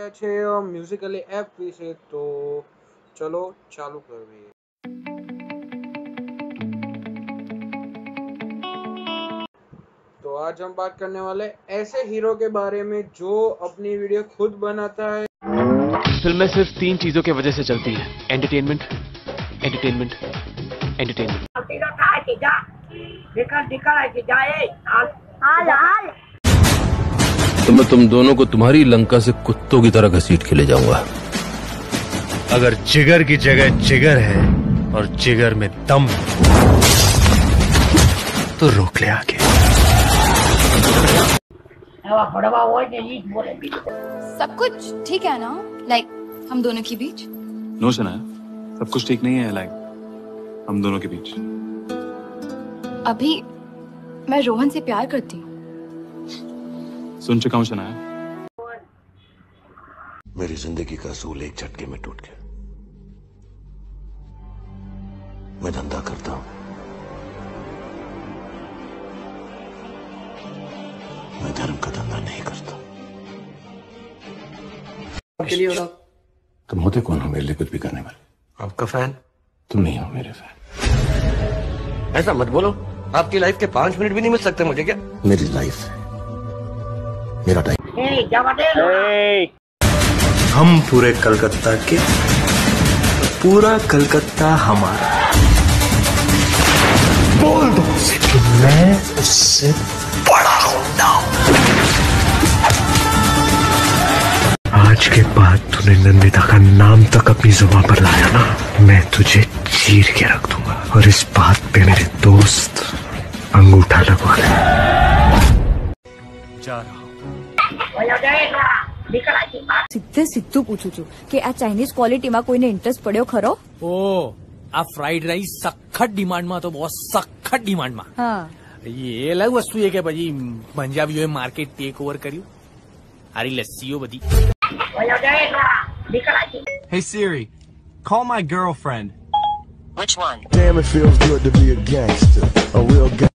गया छे और म्यूजिकली ऐप भी से। तो चलो चालू कर दिए। तो आज हम बात करने वाले ऐसे हीरो के बारे में जो अपनी वीडियो खुद बनाता है। फिल्में सिर्फ 3 चीजों की वजह से चलती है, एंटरटेनमेंट, एंटरटेनमेंट, एंटरटेनमेंट। तो मैं तुम दोनों को तुम्हारी लंका से कुत्तों की तरह घसीट के ले जाऊंगा। अगर जिगर की जगह जिगर है और जिगर में दम तो रोक ले आके। सब कुछ ठीक है ना लाइक हम दोनों के बीच? नो सना, सब कुछ ठीक नहीं है लाइक हम दोनों के बीच। अभी मैं रोहन से प्यार करती हूँ। सुन चुका हूँ शनाया। मेरी जिंदगी का असूल एक झटके में टूट गया। मैं धंधा करता हूँ, मैं धर्म का धंधा नहीं करता। तुम होते कौन हो मेरे लिए कुछ भी करने वाले? आपका फैन। तुम नहीं हो मेरे फैन। ऐसा मत बोलो, आपकी लाइफ के 5 मिनट भी नहीं मिल सकते मुझे। क्या मेरी लाइफ है, मेरा टाइम। हम पूरे कलकत्ता के, पूरा कलकत्ता हमारा। बोल दो कि मैं उससे बड़ा होता हूँ। आज के बाद तूने नंदिता का नाम तक अपनी जुबान पर लाया ना, मैं तुझे चीर के रख दूंगा। और इस बात पे मेरे दोस्त अंगूठा लगवा ले। जा रहा हूँ। सीधे सीधू पूछू छू कि आ चाइनीज क्वॉलिटी में कोई ने इंटरेस्ट पड़ो खरो? ओ आ फ्राइड राइस सखत डिमांड में, तो बहुत सखत डिमांड में। हाँ। ये अलग वस्तु है कि भाई पंजाबीओ मार्केट टेक ओवर करी। आरी लस्सीओ बदी। Hey Siri, call my girlfriend. Which one? Damn, it feels good to be a gangster, a real gangster.